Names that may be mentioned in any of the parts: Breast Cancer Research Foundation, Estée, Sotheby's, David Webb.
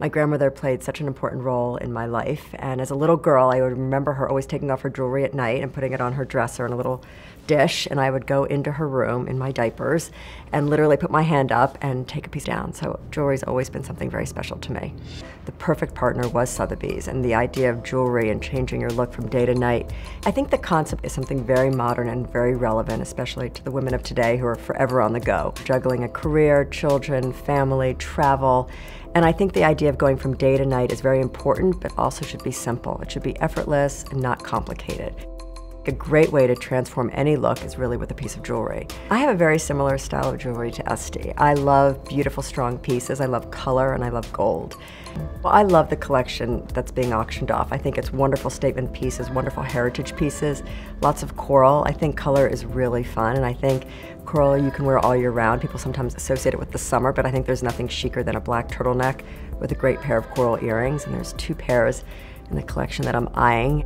My grandmother played such an important role in my life, and as a little girl I would remember her always taking off her jewelry at night and putting it on her dresser in a little dish, and I would go into her room in my diapers and literally put my hand up and take a piece down. So jewelry's always been something very special to me. The perfect partner was Sotheby's, and the idea of jewelry and changing your look from day to night, I think the concept is something very modern and very relevant, especially to the women of today who are forever on the go, juggling a career, children, family, travel. And I think the idea of going from day to night is very important, but also should be simple. It should be effortless and not complicated. A great way to transform any look is really with a piece of jewelry. I have a very similar style of jewelry to Estée. I love beautiful, strong pieces. I love color and I love gold. Well, I love the collection that's being auctioned off. I think it's wonderful statement pieces, wonderful heritage pieces, lots of coral. I think color is really fun, and I think coral you can wear all year round. People sometimes associate it with the summer, but I think there's nothing chicer than a black turtleneck with a great pair of coral earrings, and there's 2 pairs in the collection that I'm eyeing.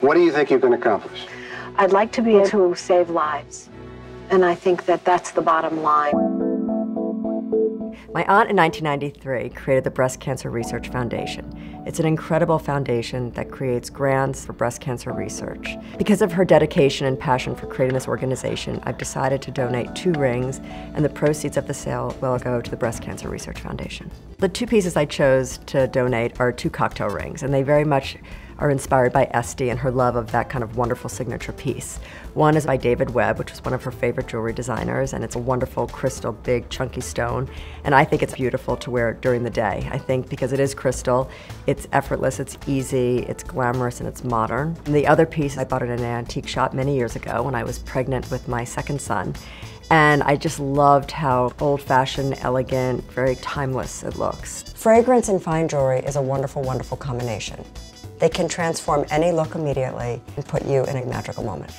What do you think you can accomplish? I'd like to be able to save lives, and I think that that's the bottom line. My aunt in 1993 created the Breast Cancer Research Foundation. It's an incredible foundation that creates grants for breast cancer research. Because of her dedication and passion for creating this organization, I've decided to donate 2 rings, and the proceeds of the sale will go to the Breast Cancer Research Foundation. The 2 pieces I chose to donate are 2 cocktail rings, and they very much are inspired by Estée and her love of that kind of wonderful signature piece. One is by David Webb, which was one of her favorite jewelry designers, and it's a wonderful crystal, big, chunky stone. And I think it's beautiful to wear during the day. I think because it is crystal, it's effortless, it's easy, it's glamorous, and it's modern. And the other piece I bought at an antique shop many years ago when I was pregnant with my second son. And I just loved how old-fashioned, elegant, very timeless it looks. Fragrance and fine jewelry is a wonderful, wonderful combination. They can transform any look immediately and put you in a magical moment.